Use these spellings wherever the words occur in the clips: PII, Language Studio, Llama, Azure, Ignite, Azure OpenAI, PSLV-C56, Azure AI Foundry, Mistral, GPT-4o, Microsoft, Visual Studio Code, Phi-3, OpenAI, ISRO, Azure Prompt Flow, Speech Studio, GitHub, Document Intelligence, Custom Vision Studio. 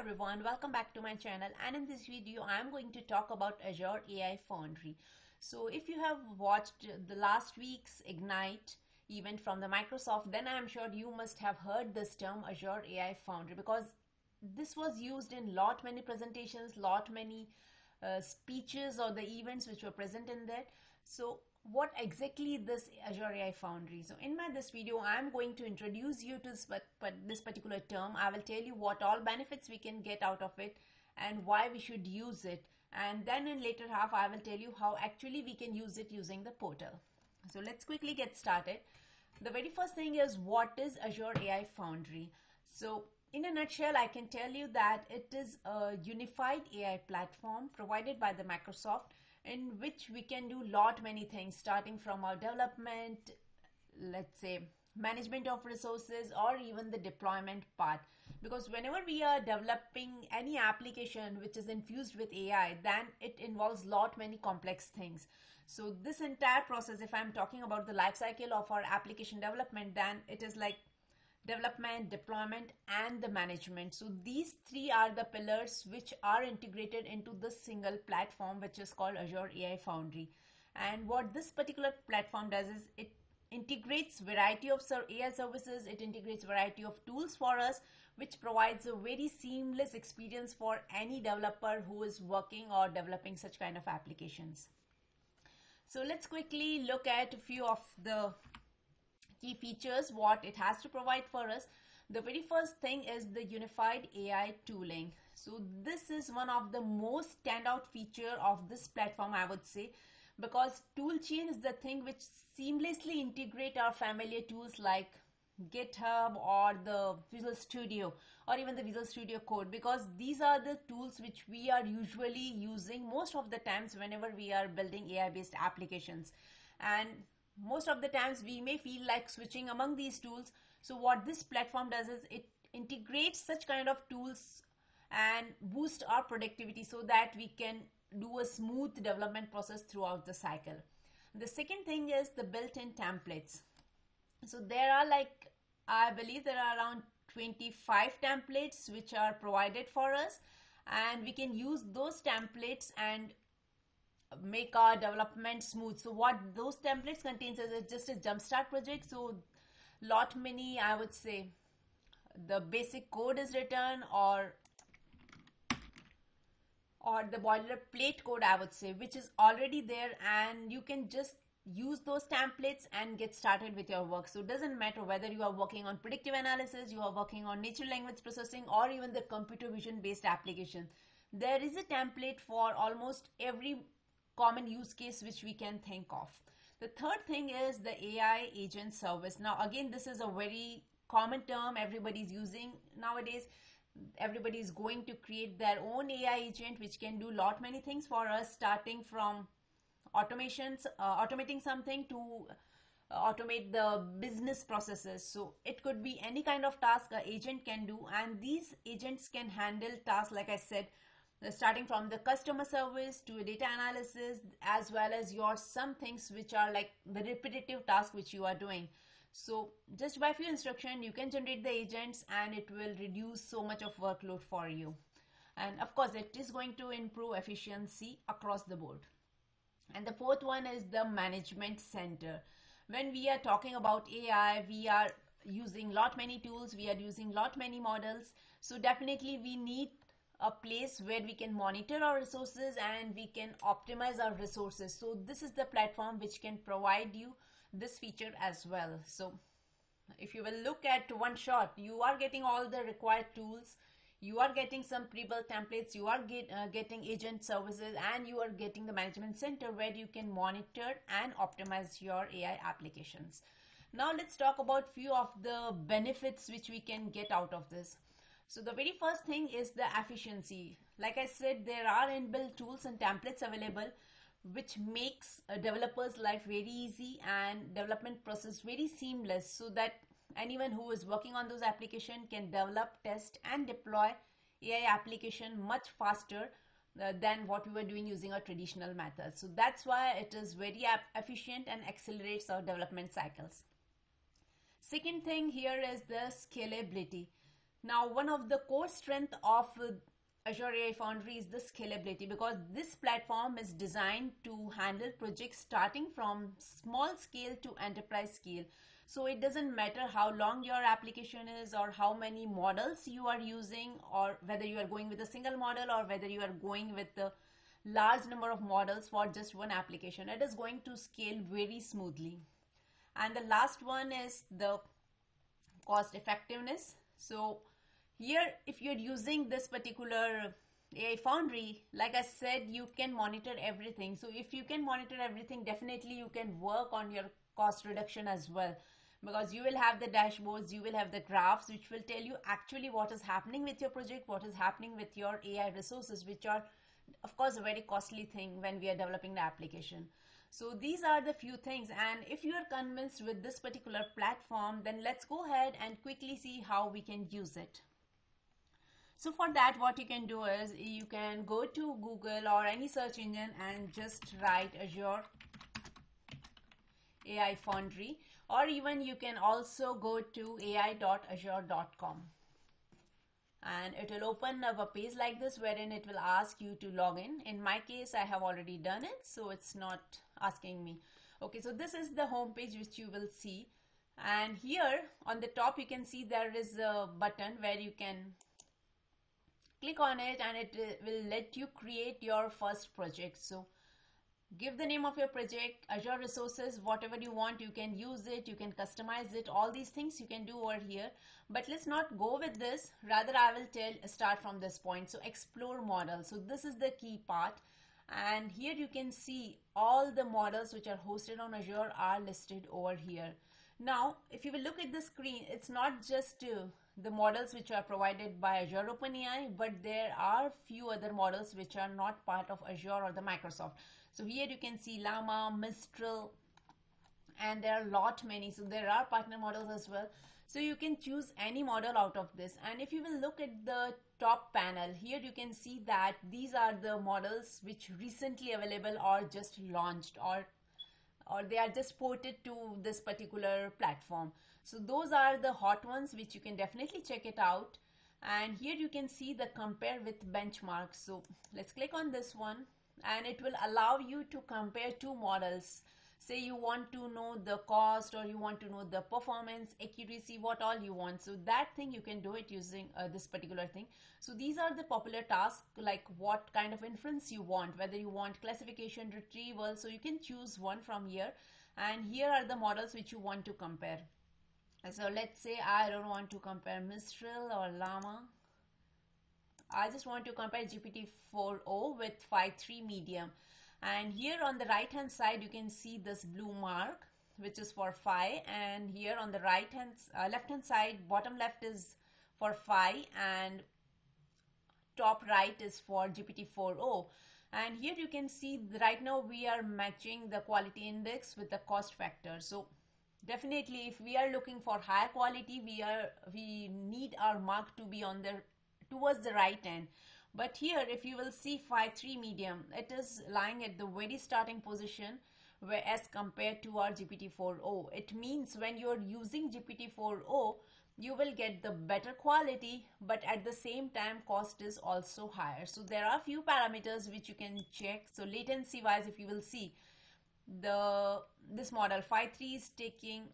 everyone, welcome back to my channel, and in this video I'm going to talk about Azure AI Foundry. So if you have watched the last week's Ignite event from the Microsoft, then I'm sure you must have heard this term Azure AI Foundry, because this was used in many presentations, many speeches or the events which were present in there. So what exactly this Azure AI Foundry? So in this video, I'm going to introduce you to this particular term. I will tell you what all benefits we can get out of it and why we should use it. And then in later half, I will tell you how actually we can use it using the portal. So let's quickly get started. The very first thing is, what is Azure AI Foundry? So in a nutshell, I can tell you that it is a unified AI platform provided by the Microsoft, in which we can do many things, starting from our development, let's say management of resources, or even the deployment part. Because whenever we are developing any application which is infused with AI, then it involves many complex things. So this entire process, if I'm talking about the life cycle of our application development, then it is like development, deployment, and the management. So these three are the pillars which are integrated into this single platform, which is called Azure AI Foundry. And what this particular platform does is it integrates variety of AI services, it integrates variety of tools for us, which provides a very seamless experience for any developer who is working or developing such kind of applications. So let's quickly look at a few of the key features what it has to provide for us. The very first thing is the unified AI tooling. So this is one of the most standout feature of this platform, I would say, because toolchain is the thing which seamlessly integrate our familiar tools like GitHub or the Visual Studio or even the Visual Studio Code, because these are the tools which we are usually using most of the times whenever we are building AI based applications. And most of the times we may feel like switching among these tools. So what this platform does is it integrates such kind of tools and boosts our productivity so that we can do a smooth development process throughout the cycle. The second thing is the built-in templates. So there are I believe there are around 25 templates which are provided for us, and we can use those templates and make our development smooth. So what those templates contains is just a jumpstart project. So many, I would say, the basic code is written, or the boilerplate code, I would say, which is already there, and you can just use those templates and get started with your work. So it doesn't matter whether you are working on predictive analysis, you are working on natural language processing, or even the computer vision based application. There is a template for almost every common use case which we can think of. The third thing is the AI agent service. Now again, this is a very common term everybody's using nowadays. Everybody is going to create their own AI agent which can do many things for us, starting from automations, automating something to automate the business processes. So it could be any kind of task an agent can do, and these agents can handle tasks, like I said, starting from the customer service to data analysis, as well as some things which are like the repetitive task which you are doing. So just by a few instructions you can generate the agents, and it will reduce so much of workload for you, and of course it is going to improve efficiency across the board. And the fourth one is the management center. When we are talking about AI, we are using many tools, we are using many models, so definitely we need a place where we can monitor our resources and we can optimize our resources. So this is the platform which can provide you this feature as well. So if you will look at one shot, you are getting all the required tools, you are getting some pre-built templates, you are getting agent services, and you are getting the management center where you can monitor and optimize your AI applications. Now let's talk about few of the benefits which we can get out of this. So the very first thing is the efficiency. Like I said, there are inbuilt tools and templates available, which makes a developer's life very easy and development process very seamless, so that anyone who is working on those applications can develop, test, and deploy AI application much faster than what we were doing using our traditional methods. So that's why it is very efficient and accelerates our development cycles. Second thing here is the scalability. Now, one of the core strengths of Azure AI Foundry is the scalability, because this platform is designed to handle projects starting from small scale to enterprise scale. So it doesn't matter how long your application is or how many models you are using, or whether you are going with a single model or whether you are going with a large number of models for just one application. It is going to scale very smoothly. And the last one is the cost effectiveness. So here, if you're using this particular AI Foundry, like I said, you can monitor everything. So if you can monitor everything, definitely you can work on your cost reduction as well, because you will have the dashboards, you will have the graphs, which will tell you actually what is happening with your project, what is happening with your AI resources, which are, of course, a very costly thing when we are developing the application. So these are the few things, and if you are convinced with this particular platform, then let's go ahead and quickly see how we can use it. So for that, what you can do is you can go to Google or any search engine and just write Azure AI Foundry, or even you can also go to ai.azure.com, and it will open up a page like this wherein it will ask you to log in. In my case, I have already done it, so it's not asking me. Okay, so this is the home page which you will see, and here on the top you can see there is a button where you can click on it and it will let you create your first project. So give the name of your project, Azure resources, whatever you want. You can use it, you can customize it, all these things you can do over here. But let's not go with this. Rather, I will start from this point. So explore model. So this is the key part. And here you can see all the models which are hosted on Azure are listed over here. Now, if you will look at the screen, it's not just the models which are provided by Azure OpenAI, but there are few other models which are not part of Azure or the Microsoft. So here you can see Llama, Mistral, and there are lot many. So there are partner models as well. So you can choose any model out of this. And if you will look at the top panel, here you can see that these are the models which recently available or just launched, or they are just ported to this particular platform. So those are the hot ones which you can definitely check it out. And here you can see the compare with benchmarks. So let's click on this one, and it will allow you to compare two models. Say you want to know the cost, or you want to know the performance, accuracy, what all you want. So that thing you can do it using this particular thing. So these are the popular tasks, like what kind of inference you want, whether you want classification, retrieval. So you can choose one from here, and here are the models which you want to compare. So let's say I don't want to compare Mistral or Llama. I just want to compare GPT-4o with Phi-3 medium. And here on the right hand side you can see this blue mark which is for Phi, and here on the right hand left hand side, bottom left is for Phi and top right is for GPT-4o. And here you can see right now we are matching the quality index with the cost factor. So definitely if we are looking for higher quality, we need our mark to be on the towards the right end. But here if you will see Phi-3 medium, it is lying at the very starting position whereas compared to our GPT-4o. It means when you are using GPT-4o, you will get the better quality, but at the same time cost is also higher. So there are few parameters which you can check. So latency wise, if you will see this model Phi-3 is taking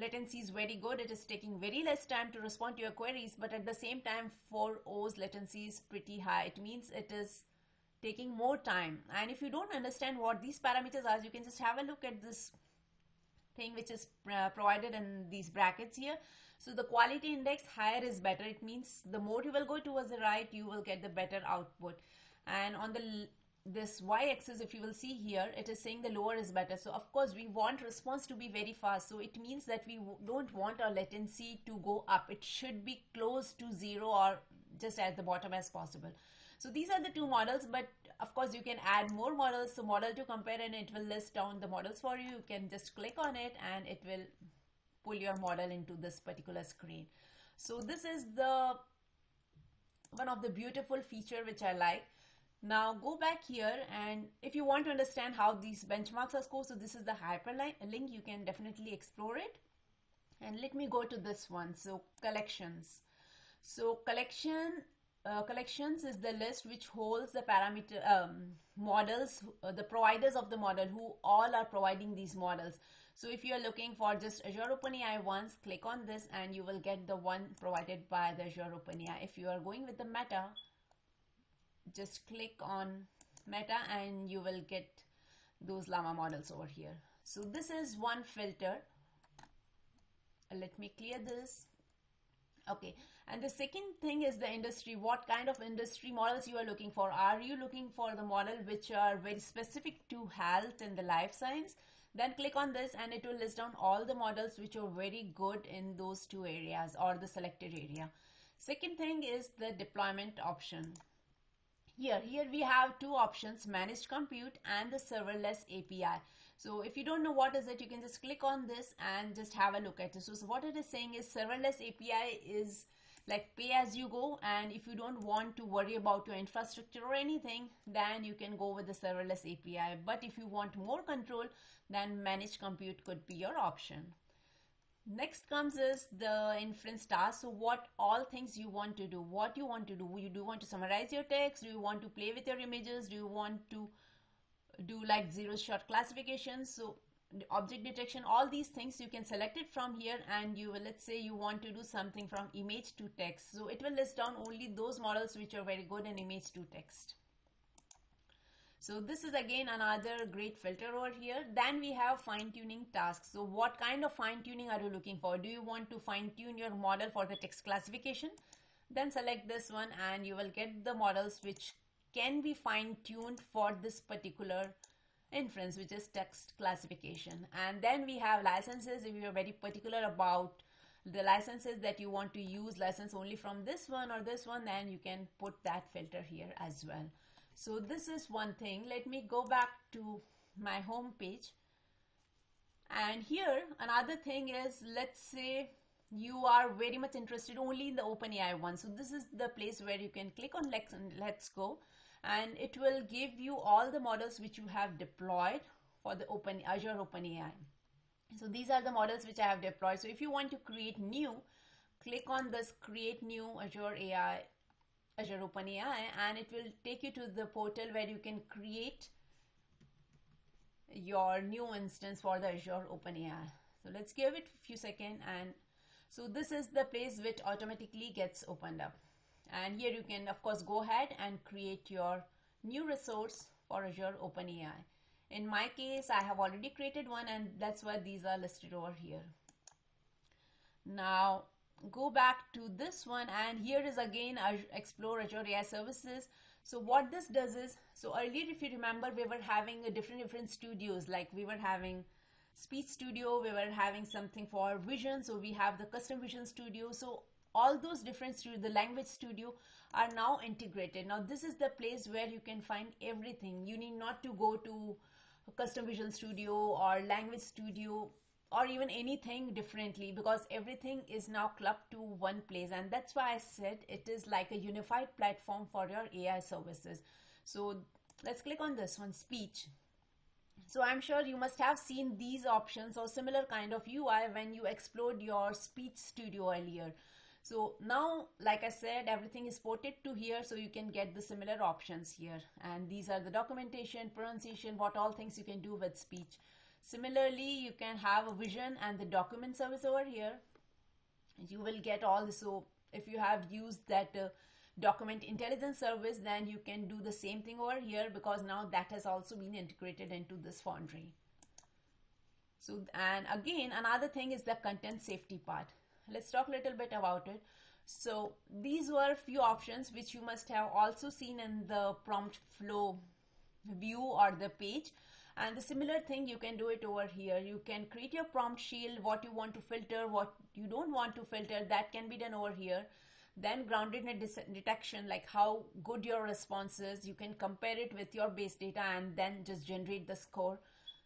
latency is very good. It is taking very less time to respond to your queries, but at the same time 4O's latency is pretty high. It means it is taking more time. And if you don't understand what these parameters are, you can just have a look at this thing which is provided in these brackets here. So the quality index higher is better. It means the more you will go towards the right, you will get the better output. And on this y-axis, if you will see here, it is saying the lower is better. So of course we want response to be very fast, so it means that we don't want our latency to go up. It should be close to zero or just at the bottom as possible. So these are the two models, but of course you can add more models. So model to compare, and it will list down the models for you. You can just click on it and it will pull your model into this particular screen. So this is the one of the beautiful feature which I like. Now go back here, and if you want to understand how these benchmarks are scored, so this is the hyperlink. You can definitely explore it. And let me go to this one, so collections. So collections is the list which holds the parameter models, the providers of the model, who all are providing these models. So if you are looking for just Azure OpenAI ones, click on this and you will get the one provided by the Azure OpenAI. If you are going with the Meta, just click on Meta and you will get those Llama models over here. So this is one filter. Let me clear this. Okay, and the second thing is the industry. What kind of industry models you are looking for? Are you looking for the model which are very specific to health and the life science? Then click on this and it will list down all the models which are very good in those two areas or the selected area. Second thing is the deployment option. Here we have two options, managed compute and the serverless API. So if you don't know what is it, you can just click on this and just have a look at it. So what it is saying is serverless API is like pay as you go, and if you don't want to worry about your infrastructure or anything, then you can go with the serverless API. But if you want more control, then managed compute could be your option. Next comes is the inference task. So what all things you want to do, what you want to do. You do want to summarize your text. Do you want to play with your images? Do you want to do like zero-shot classification? So the object detection, all these things you can select it from here, and you will, let's say you want to do something from image to text. So it will list down only those models which are very good in image to text. So this is again another great filter over here. Then we have fine-tuning tasks. So what kind of fine-tuning are you looking for? Do you want to fine-tune your model for the text classification? Then select this one and you will get the models which can be fine-tuned for this particular inference, which is text classification. And then we have licenses. If you are very particular about the licenses that you want to use, license only from this one or this one, then you can put that filter here as well. So this is one thing. Let me go back to my home page. And here another thing is, let's say you are very much interested only in the OpenAI one. So this is the place where you can click on let's go, and it will give you all the models which you have deployed for the Azure OpenAI. So these are the models which I have deployed. So if you want to create new, click on this create new Azure OpenAI, and it will take you to the portal where you can create your new instance for the Azure OpenAI. So let's give it a few seconds, and so this is the place which automatically gets opened up. And here you can of course go ahead and create your new resource for Azure OpenAI. In my case, I have already created one, and that's why these are listed over here. Now go back to this one, and here is again explore Azure AI services. So what this does is, so earlier if you remember, we were having a different studios, like we were having Speech Studio, we were having something for vision, so we have the Custom Vision Studio. So all those different studios, the Language Studio, are now integrated. Now this is the place where you can find everything. You need not to go to Custom Vision Studio or Language Studio or even anything differently, because everything is now clubbed to one place. And that's why I said it is like a unified platform for your AI services. So let's click on this one, speech. So I'm sure you must have seen these options or similar kind of UI when you explored your Speech Studio earlier. So now, like I said, everything is ported to here, so you can get the similar options here. And these are the documentation, pronunciation, what all things you can do with speech. Similarly, you can have a vision and the document service over here. You will get all this. So if you have used that document intelligence service, then you can do the same thing over here, because now that has also been integrated into this Foundry. So, and again, another thing is the content safety part. Let's talk a little bit about it. So these were a few options which you must have also seen in the prompt flow view or the page. And the similar thing, you can do it over here. You can create your prompt shield, what you want to filter, what you don't want to filter, that can be done over here. Then groundedness detection, like how good your response is. You can compare it with your base data and then just generate the score.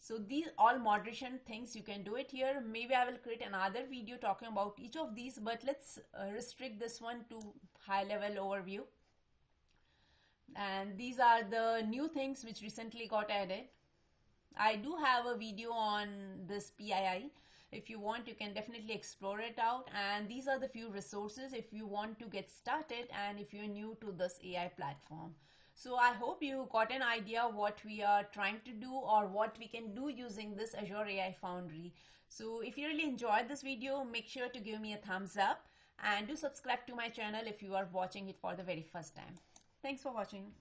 So these all moderation things, you can do it here. Maybe I will create another video talking about each of these, but let's restrict this one to high level overview. And these are the new things which recently got added. I do have a video on this PII. If you want, you can definitely explore it out. And these are the few resources if you want to get started and if you're new to this AI platform. So I hope you got an idea what we are trying to do or what we can do using this Azure AI Foundry. So if you really enjoyed this video, make sure to give me a thumbs up and do subscribe to my channel if you are watching it for the very first time. Thanks for watching.